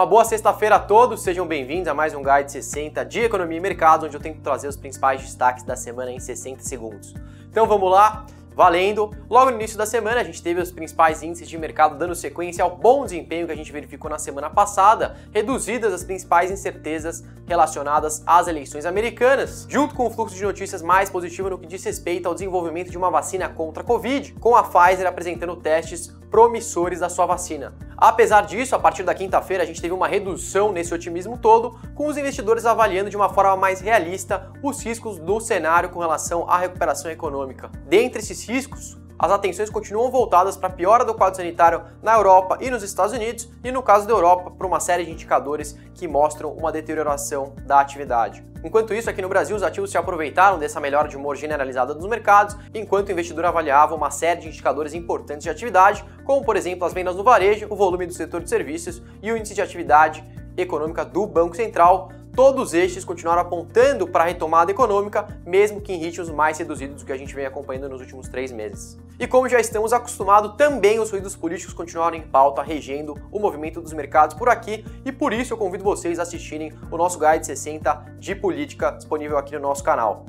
Uma boa sexta-feira a todos, sejam bem-vindos a mais um Guide 60 de Economia e Mercado, onde eu tento trazer os principais destaques da semana em 60 segundos. Então vamos lá, valendo! Logo no início da semana a gente teve os principais índices de mercado dando sequência ao bom desempenho que a gente verificou na semana passada, reduzidas as principais incertezas relacionadas às eleições americanas, junto com o fluxo de notícias mais positivo no que diz respeito ao desenvolvimento de uma vacina contra a Covid, com a Pfizer apresentando testes promissores da sua vacina. Apesar disso, a partir da quinta-feira a gente teve uma redução nesse otimismo todo, com os investidores avaliando de uma forma mais realista os riscos do cenário com relação à recuperação econômica. Dentre esses riscos, as atenções continuam voltadas para a piora do quadro sanitário na Europa e nos Estados Unidos, e no caso da Europa, para uma série de indicadores que mostram uma deterioração da atividade. Enquanto isso, aqui no Brasil, os ativos se aproveitaram dessa melhora de humor generalizada dos mercados, enquanto o investidor avaliava uma série de indicadores importantes de atividade, como, por exemplo, as vendas no varejo, o volume do setor de serviços e o índice de atividade econômica do Banco Central. Todos estes continuaram apontando para a retomada econômica, mesmo que em ritmos mais reduzidos do que a gente vem acompanhando nos últimos 3 meses. E como já estamos acostumados, também os ruídos políticos continuaram em pauta, regendo o movimento dos mercados por aqui, e por isso eu convido vocês a assistirem o nosso Guide 60 de Política, disponível aqui no nosso canal.